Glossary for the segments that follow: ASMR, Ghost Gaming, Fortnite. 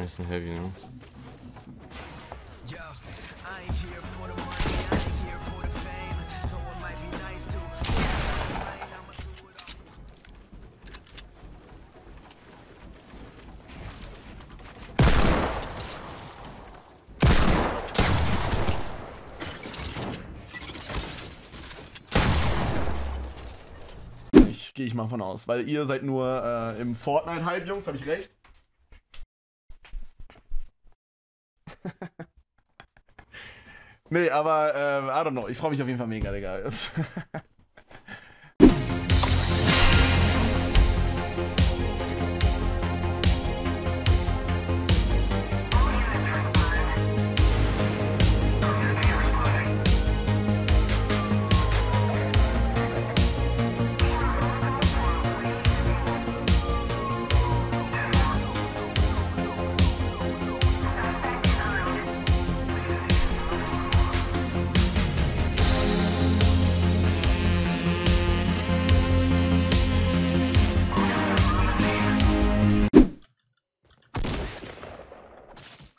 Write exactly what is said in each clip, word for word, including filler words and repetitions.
Ah, ist ein Heavy, ne? Gehe ich mal von aus, weil ihr seid nur äh, im Fortnite-Hype, Jungs, habe ich recht? Nee, aber äh, I don't know, ich freue mich auf jeden Fall mega, Digga.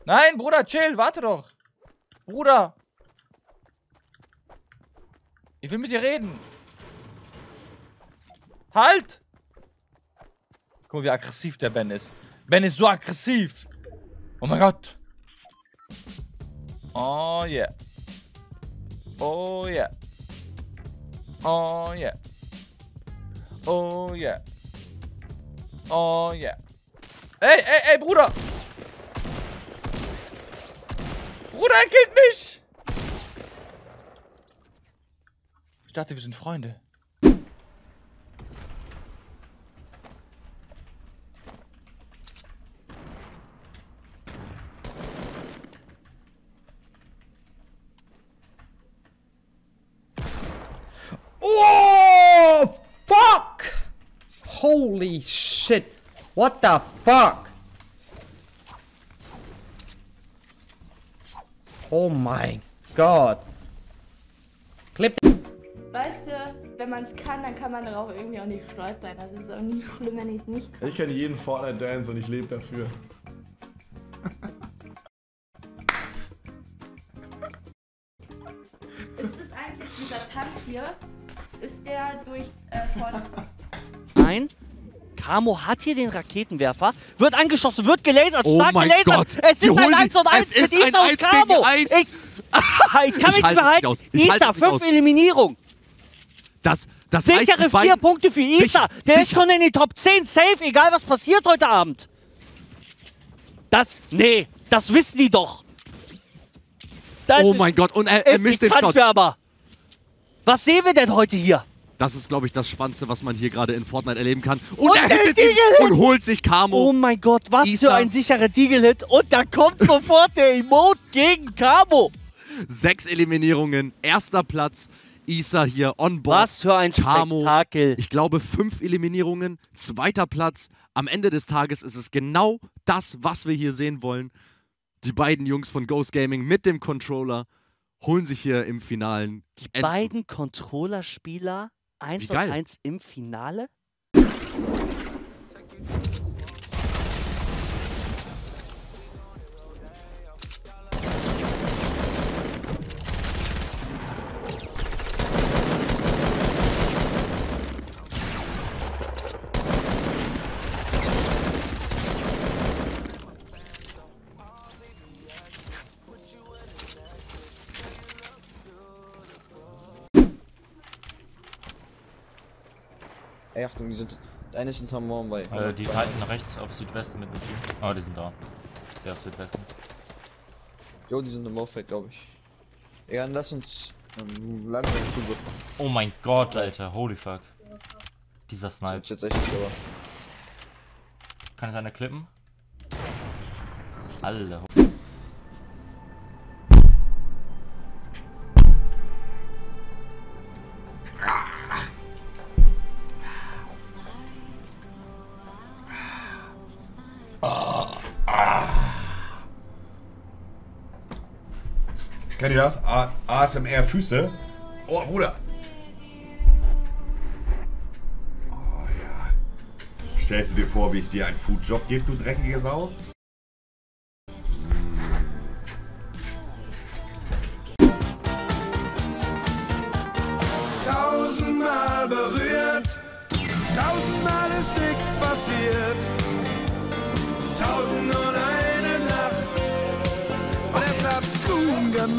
Nein, Bruder, chill, warte doch. Bruder. Ich will mit dir reden. Halt! Guck mal, wie aggressiv der Ben ist. Ben ist so aggressiv. Oh mein Gott. Oh yeah. Oh yeah. Oh yeah. Oh yeah. Oh yeah. Ey, ey, ey, Bruder! Bruder, er killt mich! Ich dachte, wir sind Freunde. Oh! Fuck! Holy shit! What the fuck? Oh mein Gott. Clip. Weißt du, wenn man es kann, dann kann man darauf irgendwie auch nicht stolz sein. Also ist auch nie schlimm, wenn ich es nicht kann. Ich kenne jeden Fortnite-Dance und ich lebe dafür. Ist das eigentlich dieser Tanz hier? Ist der durch äh, Fortnite? Nein. Camo hat hier den Raketenwerfer, wird angeschossen, wird gelasert, oh stark gelasert. Gott. Es ist ein eins und eins mit Ether und Camo. Ich, ich kann mich nicht behalten. Ether, fünf Eliminierung. Das, das sichere vier Punkte für Ether. Der sicher. Ist schon in die Top zehn safe, egal was passiert heute Abend. Das, nee, das wissen die doch. Das oh mein Gott, und er, er misst den Shot. Aber. Was sehen wir denn heute hier? Das ist, glaube ich, das Spannendste, was man hier gerade in Fortnite erleben kann. Und, und er hittet ihn und holt sich Camo. Oh mein Gott, was Ether. Für ein sicherer Deagle-Hit. Und da kommt sofort der Emote gegen Camo. Sechs Eliminierungen, erster Platz. Ether hier on board. Was für ein Camo. Spektakel. Ich glaube, fünf Eliminierungen, zweiter Platz. Am Ende des Tages ist es genau das, was wir hier sehen wollen. Die beiden Jungs von Ghost Gaming mit dem Controller holen sich hier im Finalen. Die Endzug. Beiden Controller-Spieler... eins und eins im Finale? Ey, Achtung, die sind. Der eine ist hinterm Morgen bei. Also die halten rechts auf Südwesten mit dem Team. Ah, die sind da. Der auf Südwesten. Jo, die sind im Morphfeld, glaube ich. Ja, dann lass uns ähm, langsam zu. Oh mein Gott, Alter, holy fuck. Dieser Snipe. Jetzt echt nicht, aber. Kann ich einer klippen? Alle. Kennt ihr das? A S M R Füße. Oh, Bruder. Oh ja. Stellst du dir vor, wie ich dir einen Foodjob gebe, du dreckige Sau?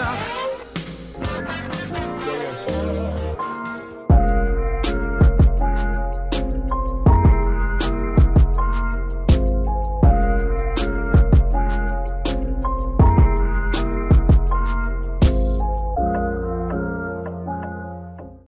macht.